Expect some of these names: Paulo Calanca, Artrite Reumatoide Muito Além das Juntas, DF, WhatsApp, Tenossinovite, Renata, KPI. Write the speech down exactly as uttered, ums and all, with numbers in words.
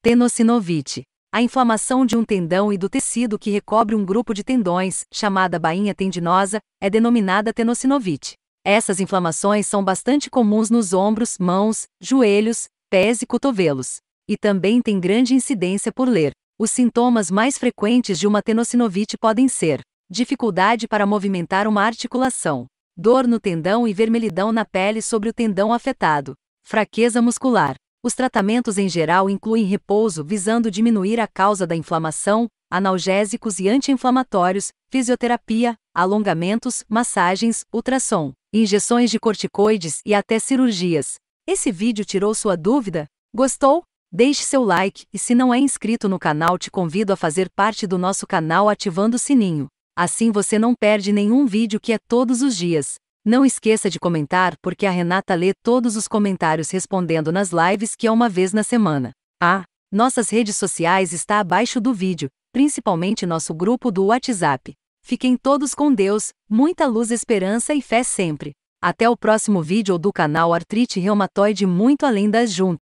Tenossinovite. A inflamação de um tendão e do tecido que recobre um grupo de tendões, chamada bainha tendinosa, é denominada tenossinovite. Essas inflamações são bastante comuns nos ombros, mãos, joelhos, pés e cotovelos. E também tem grande incidência por ler. Os sintomas mais frequentes de uma tenossinovite podem ser dificuldade para movimentar uma articulação, dor no tendão e vermelhidão na pele sobre o tendão afetado, fraqueza muscular. Os tratamentos em geral incluem repouso visando diminuir a causa da inflamação, analgésicos e anti-inflamatórios, fisioterapia, alongamentos, massagens, ultrassom, injeções de corticoides e até cirurgias. Esse vídeo tirou sua dúvida? Gostou? Deixe seu like e se não é inscrito no canal te convido a fazer parte do nosso canal ativando o sininho. Assim você não perde nenhum vídeo que é todos os dias. Não esqueça de comentar porque a Renata lê todos os comentários respondendo nas lives que é uma vez na semana. Ah, nossas redes sociais está abaixo do vídeo, principalmente nosso grupo do WhatsApp. Fiquem todos com Deus, muita luz, esperança e fé sempre. Até o próximo vídeo do canal Artrite Reumatoide Muito Além das Juntas.